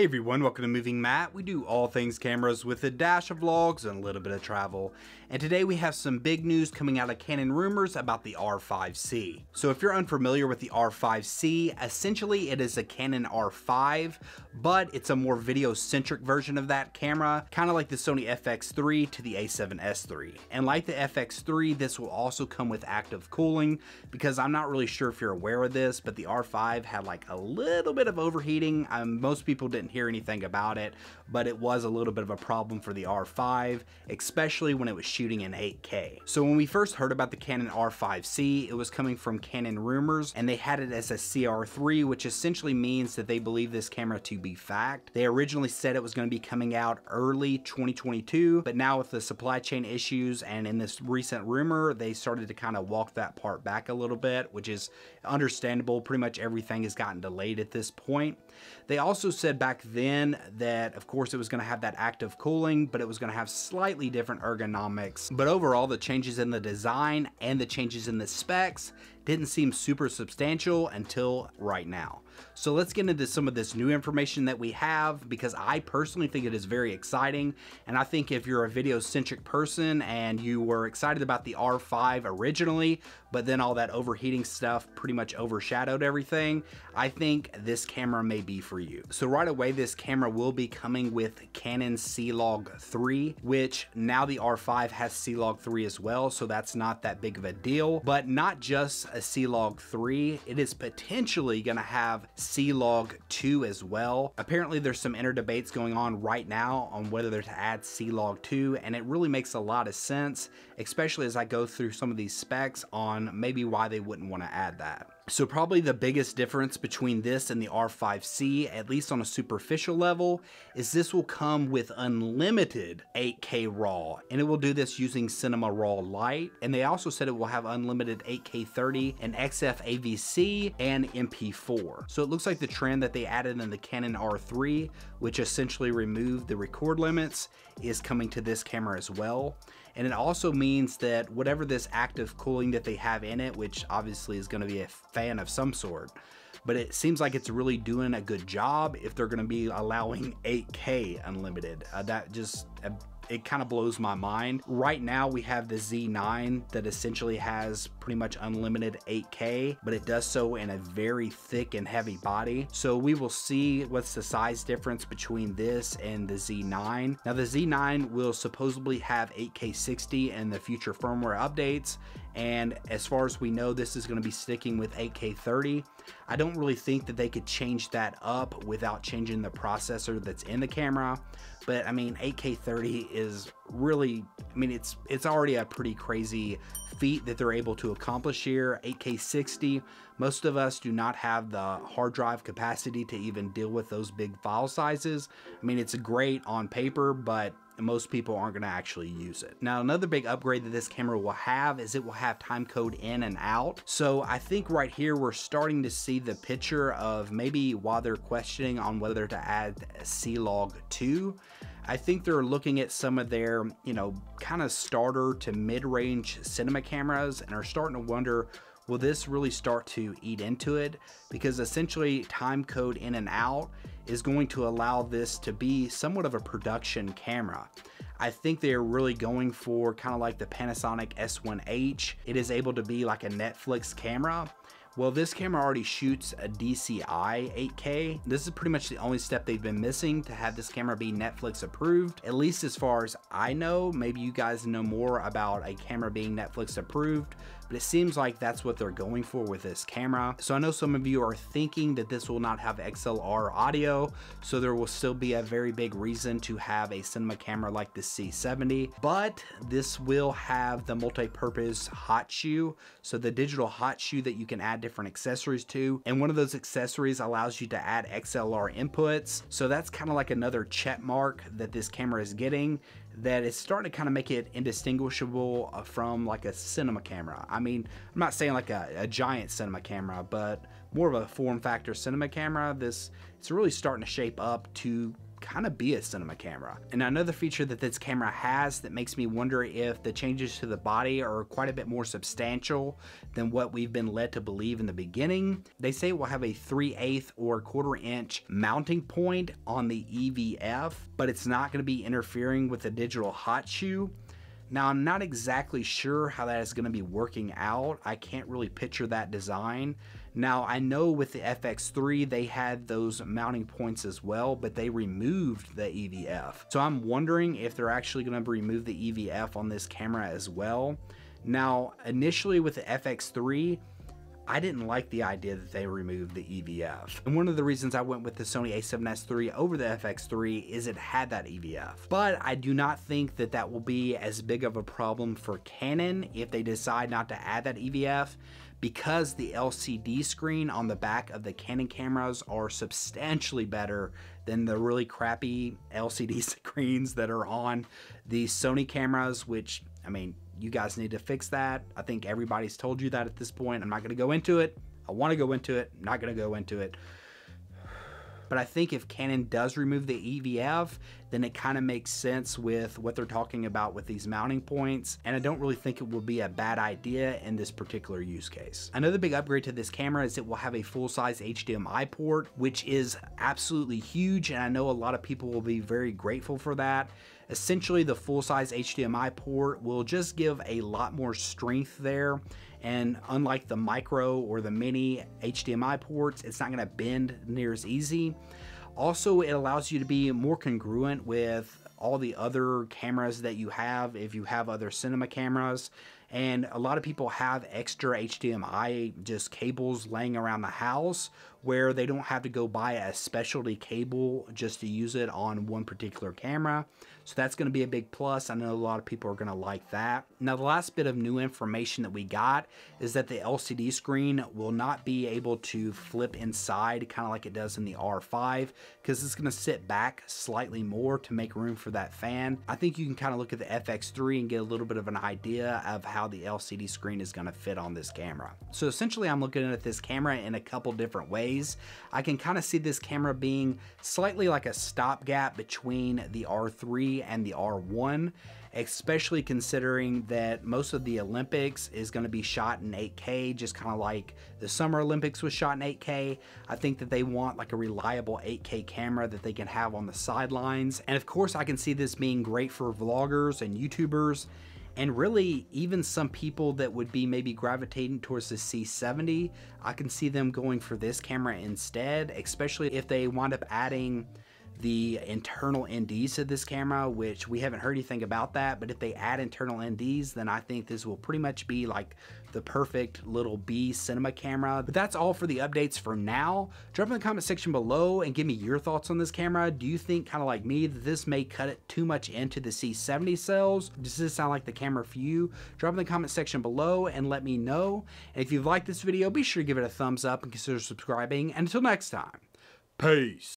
Hey everyone, welcome to Moving Matt. We do all things cameras with a dash of vlogs and a little bit of travel. And today we have some big news coming out of Canon rumors about the R5C. So if you're unfamiliar with the R5C, essentially it is a Canon R5, but it's a more video-centric version of that camera, kind of like the Sony FX3 to the A7S3. And like the FX3, this will also come with active cooling, because I'm not really sure if you're aware of this, but the R5 had like a little bit of overheating. Most people didn't hear anything about it, but it was a little bit of a problem for the R5, especially when it was shooting in 8K. So when we first heard about the Canon R5C, it was coming from Canon rumors, and they had it as a CR3, which essentially means that they believe this camera to be fact. They originally said it was going to be coming out early 2022, but now with the supply chain issues and in this recent rumor, they started to kind of walk that part back a little bit, which is understandable. Pretty much everything has gotten delayed at this point. They also said back then that of course it was going to have that active cooling, but it was going to have slightly different ergonomics. But overall, the changes in the design and the changes in the specs didn't seem super substantial until right now. So let's get into some of this new information that we have, because I personally think it is very exciting. And I think if you're a video-centric person and you were excited about the R5 originally, but then all that overheating stuff pretty much overshadowed everything, I think this camera may be for you. So right away, this camera will be coming with Canon C-Log3, which now the R5 has C-Log3 as well, so that's not that big of a deal. But not just a C-Log3, it is potentially going to have C-Log2 as well. Apparently there's some inner debates going on right now on whether to add C-Log2, and it really makes a lot of sense, especially as I go through some of these specs on maybe why they wouldn't want to add that. So probably the biggest difference between this and the R5C, at least on a superficial level, is this will come with unlimited 8K RAW, and it will do this using Cinema Raw Light. And they also said it will have unlimited 8K 30 and XF AVC and MP4. So it looks like the trend that they added in the Canon R3, which essentially removed the record limits, is coming to this camera as well. And it also means that whatever this active cooling that they have in it, which obviously is going to be a fan of some sort, but it seems like it's really doing a good job if they're going to be allowing 8K unlimited. It kind of blows my mind. Right now we have the Z9 that essentially has pretty much unlimited 8K, but it does so in a very thick and heavy body. So we will see what's the size difference between this and the Z9. Now the Z9 will supposedly have 8K 60 in the future firmware updates. And as far as we know, this is going to be sticking with 8K 30. I don't really think that they could change that up without changing the processor that's in the camera. But I mean, 8K 30 is really, I mean, it's already a pretty crazy feat that they're able to accomplish here. 8K 60, most of us do not have the hard drive capacity to even deal with those big file sizes. I mean, it's great on paper, but most people aren't going to actually use it. Now, another big upgrade that this camera will have is it will have time code in and out. So I think right here we're starting to see the picture of maybe why they're questioning on whether to add C-Log2. I think they're looking at some of their, you know, kind of starter to mid-range cinema cameras and are starting to wonder, will this really start to eat into it? Because essentially time code in and out is going to allow this to be somewhat of a production camera. I think they're really going for kind of like the Panasonic S1H. It is able to be like a Netflix camera. Well, this camera already shoots a DCI 8K. This is pretty much the only step they've been missing to have this camera be Netflix approved, at least as far as I know. Maybe you guys know more about a camera being Netflix approved, but it seems like that's what they're going for with this camera. So I know some of you are thinking that this will not have XLR audio, so there will still be a very big reason to have a cinema camera like the C70, but this will have the multi-purpose hot shoe. So the digital hot shoe that you can add different accessories to, and one of those accessories allows you to add XLR inputs. So that's kind of like another check mark that this camera is getting, that it's starting to kind of make it indistinguishable from like a cinema camera. I mean, I'm not saying like a giant cinema camera, but more of a form factor cinema camera. It's really starting to shape up to kind of be a cinema camera. And another feature that this camera has that makes me wonder if the changes to the body are quite a bit more substantial than what we've been led to believe in the beginning. They say it will have a 3/8 or 1/4 inch mounting point on the EVF, but it's not going to be interfering with the digital hot shoe. Now, I'm not exactly sure how that is going to be working out. I can't really picture that design. Now, I know with the FX3, they had those mounting points as well, but they removed the EVF. So I'm wondering if they're actually going to remove the EVF on this camera as well. Now, initially with the FX3, I didn't like the idea that they removed the EVF. And one of the reasons I went with the Sony A7S3 over the FX3 is it had that EVF. But I do not think that that will be as big of a problem for Canon if they decide not to add that EVF, because the LCD screen on the back of the Canon cameras are substantially better than the really crappy LCD screens that are on the Sony cameras, which, I mean, you guys need to fix that. I think everybody's told you that at this point. I'm not gonna go into it. I wanna go into it, I'm not gonna go into it. But I think if Canon does remove the EVF, then it kind of makes sense with what they're talking about with these mounting points. And I don't really think it will be a bad idea in this particular use case. Another big upgrade to this camera is it will have a full-size HDMI port, which is absolutely huge. And I know a lot of people will be very grateful for that. Essentially, the full-size HDMI port will just give a lot more strength there. And unlike the micro or the mini HDMI ports, it's not gonna bend near as easy. Also, it allows you to be more congruent with all the other cameras that you have if you have other cinema cameras. And a lot of people have extra HDMI just cables laying around the house where they don't have to go buy a specialty cable just to use it on one particular camera. So that's gonna be a big plus. I know a lot of people are gonna like that. Now, the last bit of new information that we got is that the LCD screen will not be able to flip inside kind of like it does in the R5, because it's gonna sit back slightly more to make room for that fan. I think you can kind of look at the FX3 and get a little bit of an idea of how the LCD screen is gonna fit on this camera. So essentially, I'm looking at this camera in a couple different ways. I can kind of see this camera being slightly like a stopgap between the R3 and the R1, especially considering that most of the Olympics is going to be shot in 8K, just kind of like the Summer Olympics was shot in 8K. I think that they want like a reliable 8K camera that they can have on the sidelines. And of course, I can see this being great for vloggers and YouTubers, and really even some people that would be maybe gravitating towards the C70, I can see them going for this camera instead, especially if they wind up adding the internal NDs to this camera, which we haven't heard anything about that, but if they add internal NDs, then I think this will pretty much be like the perfect little B cinema camera. But that's all for the updates for now. Drop in the comment section below and give me your thoughts on this camera. Do you think, kind of like me, that this may cut it too much into the C70 cells? Does this sound like the camera for you? Drop in the comment section below and let me know. And if you've liked this video, be sure to give it a thumbs up and consider subscribing. And until next time, peace.